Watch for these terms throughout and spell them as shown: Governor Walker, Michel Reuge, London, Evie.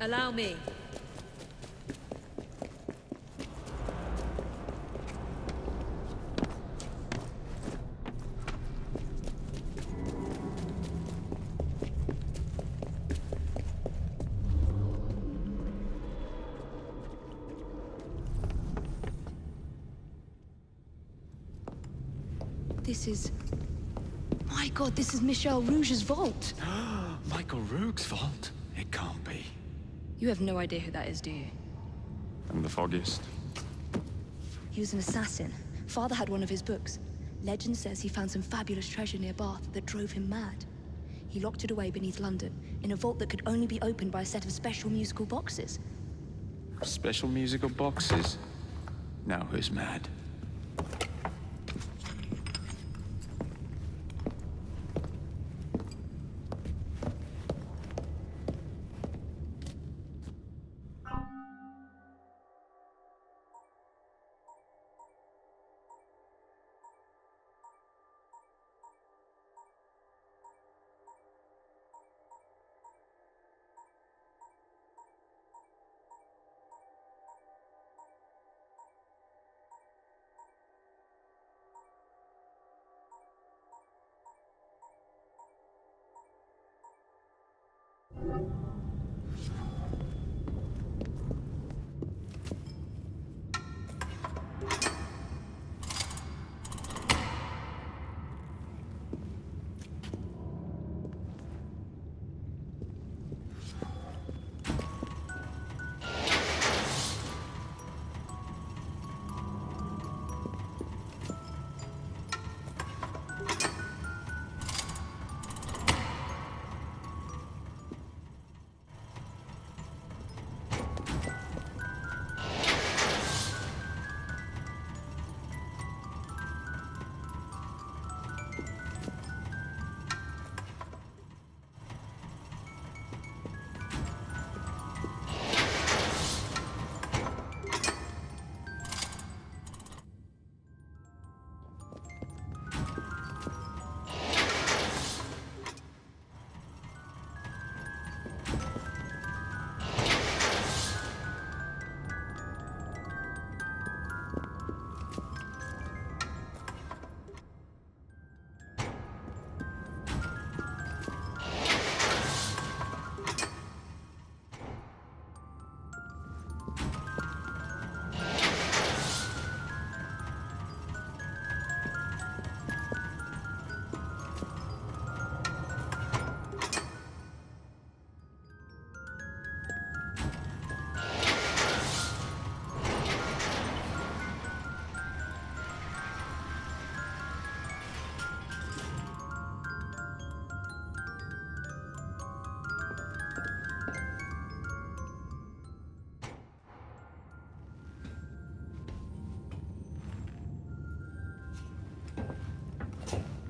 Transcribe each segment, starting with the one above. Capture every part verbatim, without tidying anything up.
Allow me. This is... My God, this is Michel Reuge's vault! Michael Reuge's vault? It can't be. You have no idea who that is, do you? I'm the foggiest. He was an assassin. Father had one of his books. Legend says he found some fabulous treasure near Bath that drove him mad. He locked it away beneath London, in a vault that could only be opened by a set of special musical boxes. Special musical boxes? Now who's mad?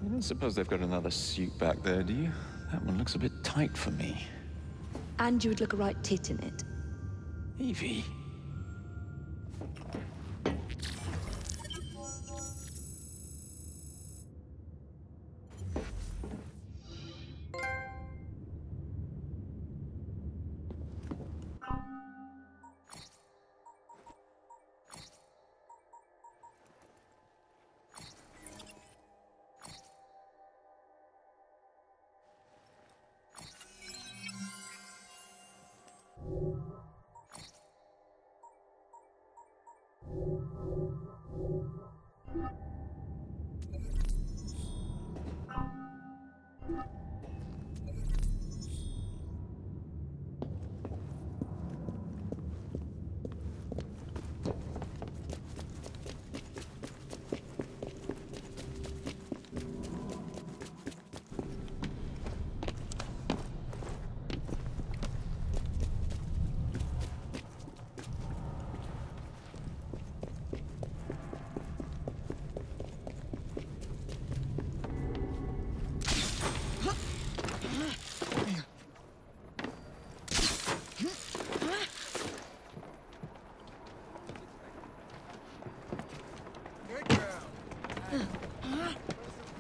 I don't suppose they've got another suit back there, do you? That one looks a bit tight for me. And you would look a right tit in it. Evie.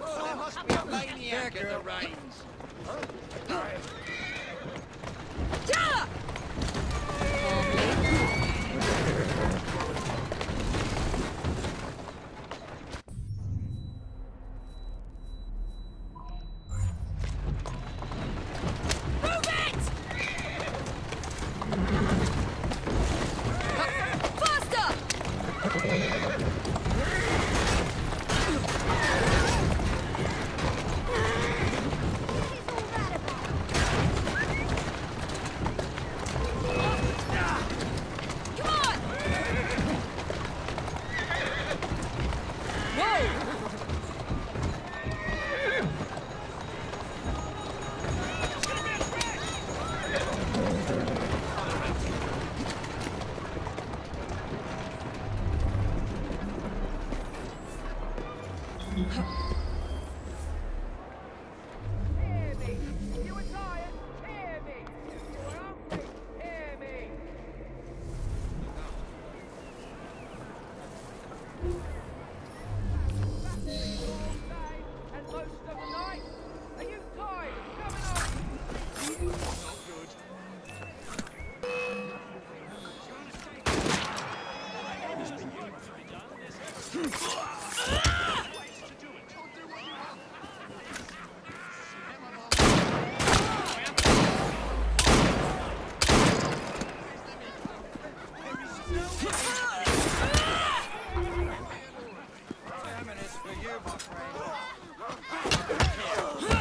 There must be a maniac in the rains. It's for you, my friend.